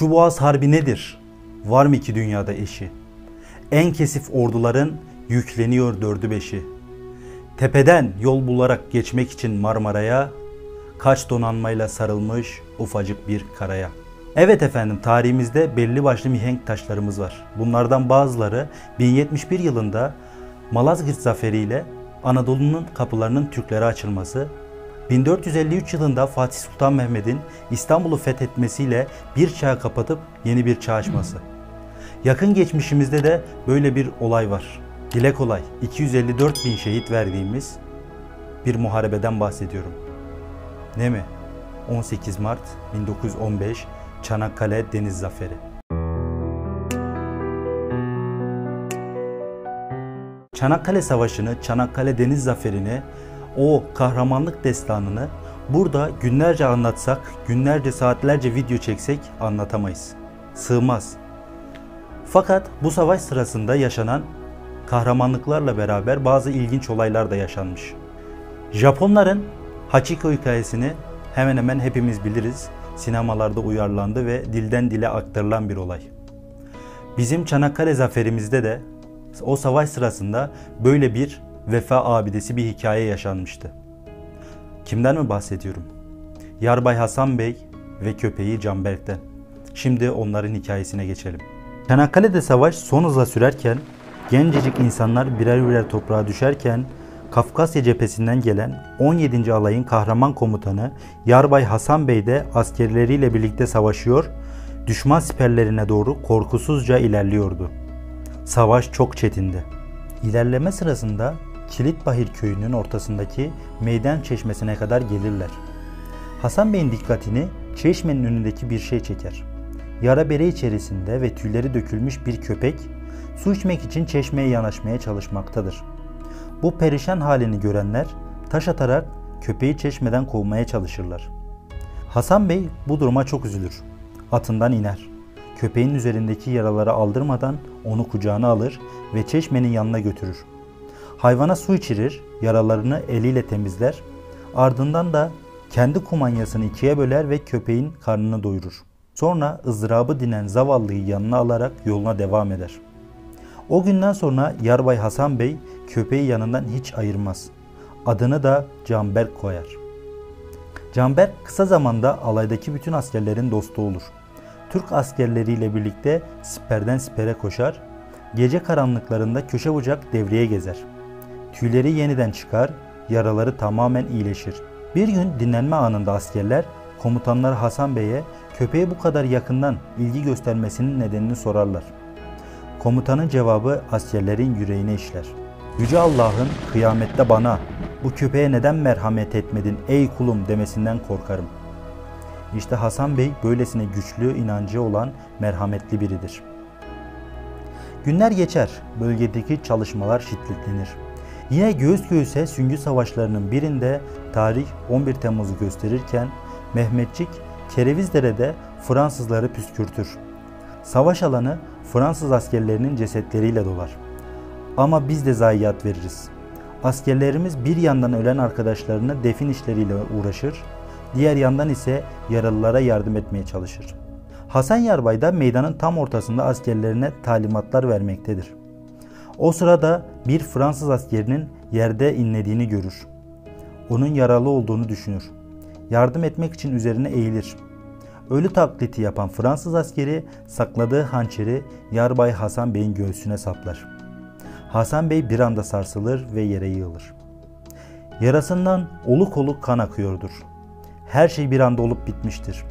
Şu Boğaz Harbi nedir? Var mı ki dünyada eşi? En kesif orduların yükleniyor dördü beşi. Tepeden yol bularak geçmek için Marmara'ya, kaç donanmayla sarılmış ufacık bir karaya. Evet efendim, tarihimizde belli başlı mihenk taşlarımız var. Bunlardan bazıları 1071 yılında Malazgirt Zaferi ile Anadolu'nun kapılarının Türklere açılması, 1453 yılında Fatih Sultan Mehmet'in İstanbul'u fethetmesiyle bir çağı kapatıp yeni bir çağ açması. Yakın geçmişimizde de böyle bir olay var. Dile kolay 254 bin şehit verdiğimiz bir muharebeden bahsediyorum. Ne mi? 18 Mart 1915 Çanakkale Deniz Zaferi. Çanakkale Savaşı'nı, Çanakkale Deniz Zaferi'ni, o kahramanlık destanını burada günlerce anlatsak, günlerce saatlerce video çeksek anlatamayız. Sığmaz. Fakat bu savaş sırasında yaşanan kahramanlıklarla beraber bazı ilginç olaylar da yaşanmış. Japonların Hachiko hikayesini hemen hemen hepimiz biliriz. Sinemalarda uyarlandı ve dilden dile aktarılan bir olay. Bizim Çanakkale zaferimizde de o savaş sırasında böyle bir vefa abidesi bir hikaye yaşanmıştı. Kimden mi bahsediyorum? Yarbay Hasan Bey ve köpeği Canberk'ten. Şimdi onların hikayesine geçelim. Çanakkale'de savaş son hızla sürerken, gencecik insanlar birer birer toprağa düşerken, Kafkasya cephesinden gelen 17. alayın kahraman komutanı Yarbay Hasan Bey de askerleriyle birlikte savaşıyor, düşman siperlerine doğru korkusuzca ilerliyordu. Savaş çok çetindi. İlerleme sırasında Kilitbahir köyünün ortasındaki meydan çeşmesine kadar gelirler. Hasan Bey'in dikkatini çeşmenin önündeki bir şey çeker. Yara bere içerisinde ve tüyleri dökülmüş bir köpek su içmek için çeşmeye yanaşmaya çalışmaktadır. Bu perişan halini görenler taş atarak köpeği çeşmeden kovmaya çalışırlar. Hasan Bey bu duruma çok üzülür. Atından iner. Köpeğin üzerindeki yaraları aldırmadan onu kucağına alır ve çeşmenin yanına götürür. Hayvana su içirir, yaralarını eliyle temizler. Ardından da kendi kumanyasını ikiye böler ve köpeğin karnını doyurur. Sonra ızdırabı dinen zavallıyı yanına alarak yoluna devam eder. O günden sonra Yarbay Hasan Bey köpeği yanından hiç ayırmaz. Adını da Canberk koyar. Canberk kısa zamanda alaydaki bütün askerlerin dostu olur. Türk askerleriyle birlikte siperden sipere koşar, gece karanlıklarında köşe bucak devreye gezer. Tüyleri yeniden çıkar, yaraları tamamen iyileşir. Bir gün dinlenme anında askerler komutanlar Hasan Bey'e köpeğe bu kadar yakından ilgi göstermesinin nedenini sorarlar. Komutanın cevabı askerlerin yüreğine işler. Yüce Allah'ın kıyamette bana bu köpeğe neden merhamet etmedin ey kulum demesinden korkarım. İşte Hasan Bey böylesine güçlü, inancı olan merhametli biridir. Günler geçer, bölgedeki çalışmalar şiddetlenir. Yine göğüs göğüse süngü savaşlarının birinde tarih 11 Temmuz'u gösterirken Mehmetçik Kerevizdere'de Fransızları püskürtür. Savaş alanı Fransız askerlerinin cesetleriyle dolar. Ama biz de zayiat veririz. Askerlerimiz bir yandan ölen arkadaşlarını defin işleriyle uğraşır, diğer yandan ise yaralılara yardım etmeye çalışır. Hasan Yarbay da meydanın tam ortasında askerlerine talimatlar vermektedir. O sırada bir Fransız askerinin yerde inlediğini görür. Onun yaralı olduğunu düşünür. Yardım etmek için üzerine eğilir. Ölü taklidi yapan Fransız askeri sakladığı hançeri Yarbay Hasan Bey'in göğsüne saplar. Hasan Bey bir anda sarsılır ve yere yığılır. Yarasından oluk oluk kan akıyordur. Her şey bir anda olup bitmiştir.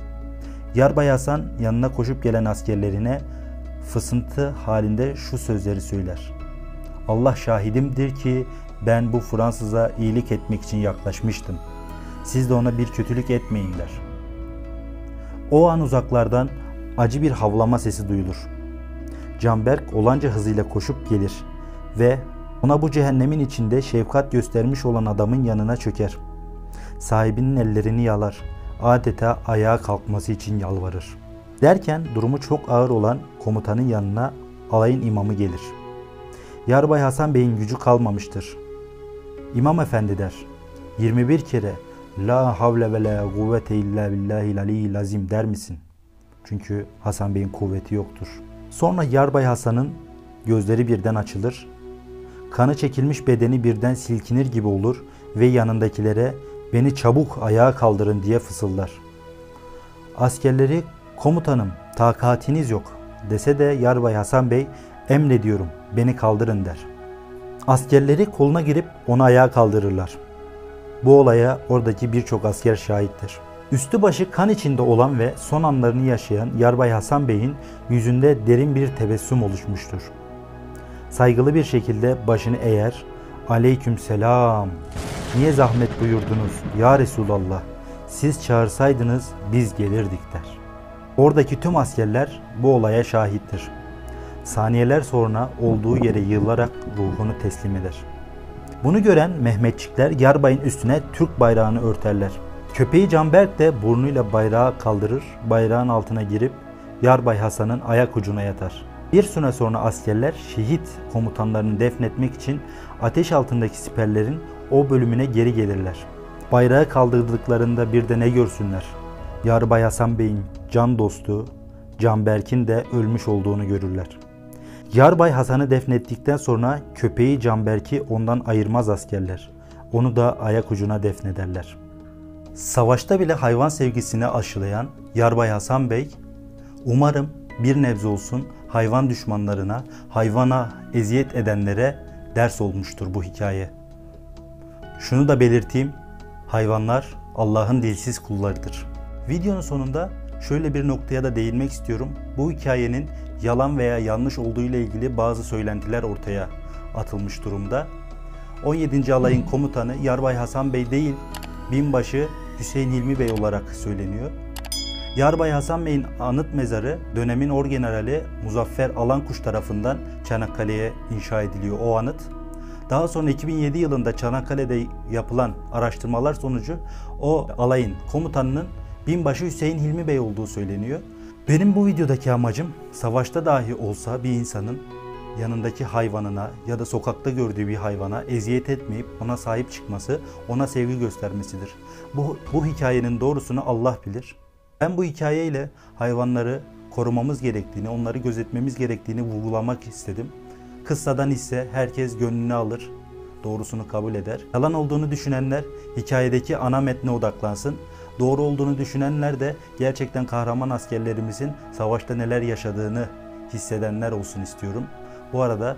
Yarbay Hasan yanına koşup gelen askerlerine fısıltı halinde şu sözleri söyler. Allah şahidimdir ki ben bu Fransız'a iyilik etmek için yaklaşmıştım. Siz de ona bir kötülük etmeyin der. O an uzaklardan acı bir havlama sesi duyulur. Canberk olanca hızıyla koşup gelir ve ona bu cehennemin içinde şefkat göstermiş olan adamın yanına çöker. Sahibinin ellerini yalar, adeta ayağa kalkması için yalvarır. Derken durumu çok ağır olan komutanın yanına alayın imamı gelir. Yarbay Hasan Bey'in gücü kalmamıştır. İmam efendi der, 21 kere La havle ve la kuvvete illa billahil aliyyil azim der misin? Çünkü Hasan Bey'in kuvveti yoktur. Sonra Yarbay Hasan'ın gözleri birden açılır, kanı çekilmiş bedeni birden silkinir gibi olur ve yanındakilere "Beni çabuk ayağa kaldırın" diye fısıldar. Askerleri "Komutanım, takatiniz yok" dese de Yarbay Hasan Bey "Emrediyorum, beni kaldırın" der. Askerleri koluna girip onu ayağa kaldırırlar. Bu olaya oradaki birçok asker şahittir. Üstü başı kan içinde olan ve son anlarını yaşayan Yarbay Hasan Bey'in yüzünde derin bir tebessüm oluşmuştur. Saygılı bir şekilde başını eğer, "Aleykümselam, niye zahmet buyurdunuz ya Resulallah, siz çağırsaydınız biz gelirdik" der. Oradaki tüm askerler bu olaya şahittir. Saniyeler sonra olduğu yere yığılarak ruhunu teslim eder. Bunu gören Mehmetçikler Yarbay'ın üstüne Türk bayrağını örterler. Köpeği Canberk de burnuyla bayrağı kaldırır, bayrağın altına girip Yarbay Hasan'ın ayak ucuna yatar. Bir süre sonra askerler şehit komutanlarını defnetmek için ateş altındaki siperlerin o bölümüne geri gelirler. Bayrağı kaldırdıklarında bir de ne görsünler? Yarbay Hasan Bey'in can dostu Canberk'in de ölmüş olduğunu görürler. Yarbay Hasan'ı defnettikten sonra köpeği Canberk'i ondan ayırmaz askerler. Onu da ayak ucuna defnederler. Savaşta bile hayvan sevgisini aşılayan Yarbay Hasan Bey, "Umarım bir nebze olsun hayvan düşmanlarına, hayvana eziyet edenlere ders olmuştur bu hikaye." Şunu da belirteyim, hayvanlar Allah'ın dilsiz kullarıdır. Videonun sonunda şöyle bir noktaya da değinmek istiyorum. Bu hikayenin yalan veya yanlış olduğu ile ilgili bazı söylentiler ortaya atılmış durumda. 17. Alay'ın komutanı Yarbay Hasan Bey değil, binbaşı Hüseyin Hilmi Bey olarak söyleniyor. Yarbay Hasan Bey'in anıt mezarı dönemin orgenerali Muzaffer Alan Kuş tarafından Çanakkale'ye inşa ediliyor o anıt. Daha sonra 2007 yılında Çanakkale'de yapılan araştırmalar sonucu o alayın komutanının binbaşı Hüseyin Hilmi Bey olduğu söyleniyor. Benim bu videodaki amacım, savaşta dahi olsa bir insanın yanındaki hayvanına ya da sokakta gördüğü bir hayvana eziyet etmeyip ona sahip çıkması, ona sevgi göstermesidir. Bu hikayenin doğrusunu Allah bilir. Ben bu hikayeyle hayvanları korumamız gerektiğini, onları gözetmemiz gerektiğini vurgulamak istedim. Kıssadan ise herkes gönlünü alır, doğrusunu kabul eder. Yalan olduğunu düşünenler hikayedeki ana metne odaklansın. Doğru olduğunu düşünenler de gerçekten kahraman askerlerimizin savaşta neler yaşadığını hissedenler olsun istiyorum. Bu arada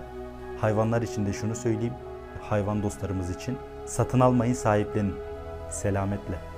hayvanlar için de şunu söyleyeyim, hayvan dostlarımız için: satın almayın, sahiplenin. Selametle.